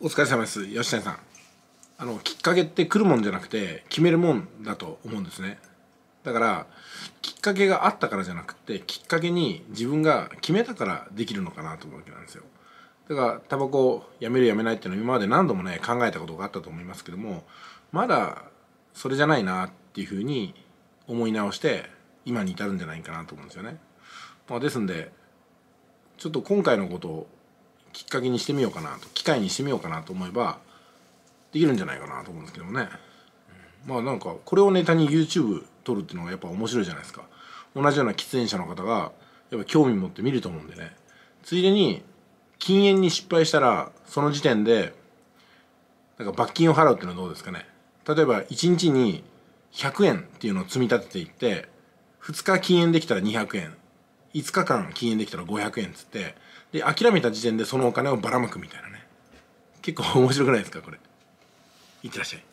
お疲れ様です。吉谷さん。きっかけって来るもんじゃなくて決めるもんだと思うんですね。だからきっかけがあったからじゃなくて、きっかけに自分が決めたからできるのかなと思うわけなんですよ。だからタバコをやめるやめないっていうのは今まで何度もね考えたことがあったと思いますけども、まだそれじゃないなっていうふうに思い直して今に至るんじゃないかなと思うんですよね。まあ、ですんでちょっと今回のことをきっかけにしてみようかなと、機会にしてみようかなと思えばできるんじゃないかなと思うんですけどもね。まあなんかこれをネタに YouTube 撮るっていうのがやっぱ面白いじゃないですか。同じような喫煙者の方がやっぱ興味持って見ると思うんでね。ついでに禁煙に失敗したらその時点でなんか罰金を払うっていうのはどうですかね。例えば1日に100円っていうのを積み立てていって、2日禁煙できたら200円、5日間禁煙できたら500円っつって、で諦めた時点でそのお金をばらまくみたいなね。結構面白くないですかこれ。いってらっしゃい。